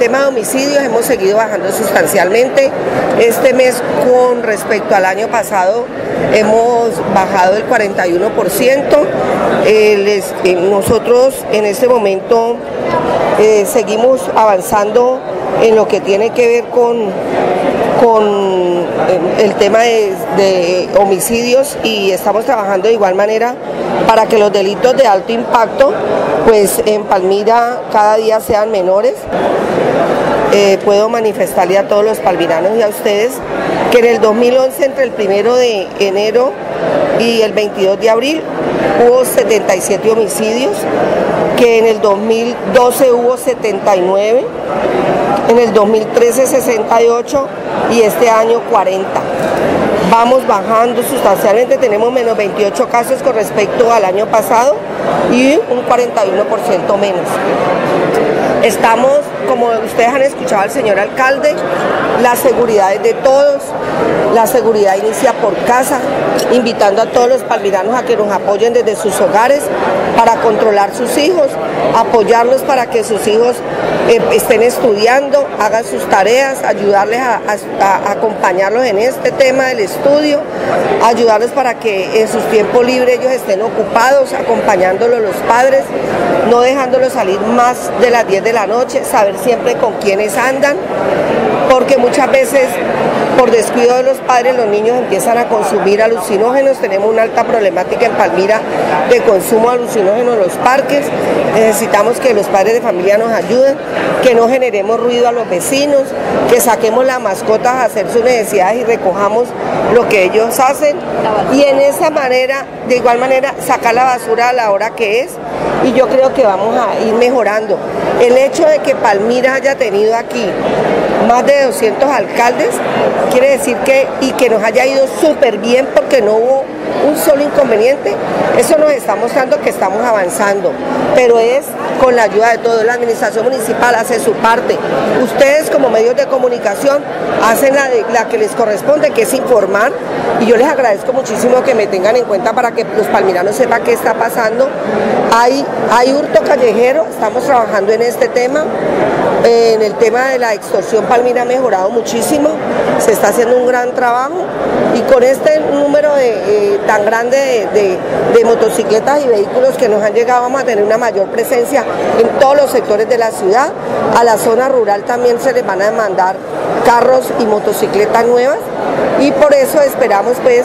tema de homicidios hemos seguido bajando sustancialmente. Este mes con respecto al año pasado hemos bajado el 41%. Nosotros en este momento seguimos avanzando en lo que tiene que ver con el tema de homicidios, y estamos trabajando de igual manera para que los delitos de alto impacto pues en Palmira cada día sean menores. Puedo manifestarle a todos los palmiranos y a ustedes que en el 2011, entre el 1 de enero y el 22 de abril, hubo 77 homicidios, que en el 2012 hubo 79, en el 2013 68 y este año 40. Vamos bajando sustancialmente, tenemos menos 28 casos con respecto al año pasado y un 41% menos. Estamos, como ustedes han escuchado al señor alcalde, la seguridad es de todos, la seguridad inicia por casa, invitando a todos los palmiranos a que nos apoyen desde sus hogares para controlar sus hijos, apoyarlos para que sus hijos estén estudiando, hagan sus tareas, ayudarles a acompañarlos en este tema del estudio, ayudarlos para que en sus tiempos libres ellos estén ocupados, acompañándolos los padres, no dejándolos salir más de las 10 de la noche, saber siempre con quiénes andan, porque muchas veces por descuido de los padres los niños empiezan a consumir alucinógenos. Tenemos una alta problemática en Palmira de consumo de alucinógenos en los parques. Necesitamos que los padres de familia nos ayuden, que no generemos ruido a los vecinos, que saquemos las mascotas a hacer sus necesidades y recojamos lo que ellos hacen, y en esa manera, de igual manera, sacar la basura a la hora que es, y yo creo que vamos a ir mejorando. El hecho de que Palmira haya tenido aquí más de 200 alcaldes quiere decir que nos haya ido súper bien, porque no hubo un solo inconveniente. Eso nos está mostrando que estamos avanzando, pero es con la ayuda de todos. La administración municipal hace su parte, ustedes como medios de comunicación hacen la que les corresponde, que es informar, y yo les agradezco muchísimo que me tengan en cuenta para que los palmiranos sepan qué está pasando. Hay hurto callejero, estamos trabajando en este tema. En el tema de la extorsión, Palmira ha mejorado muchísimo, se está haciendo un gran trabajo, y con este número tan grande de motocicletas y vehículos que nos han llegado, vamos a tener una mayor presencia en todos los sectores de la ciudad. A la zona rural también se les van a mandar carros y motocicletas nuevas, y por eso esperamos pues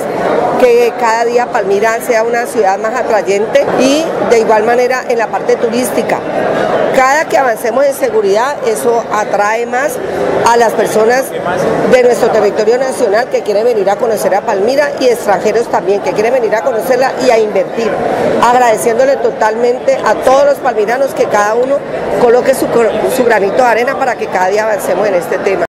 que cada día Palmira sea una ciudad más atrayente, y de igual manera en la parte turística. Cada que avancemos en seguridad, eso atrae más a las personas de nuestro territorio nacional que quieren venir a conocer a Palmira, y extranjeros también que quieren venir a conocerla y a invertir. Agradeciéndole totalmente a todos los palmiranos que cada uno coloque su granito de arena para que cada día avancemos en este tema.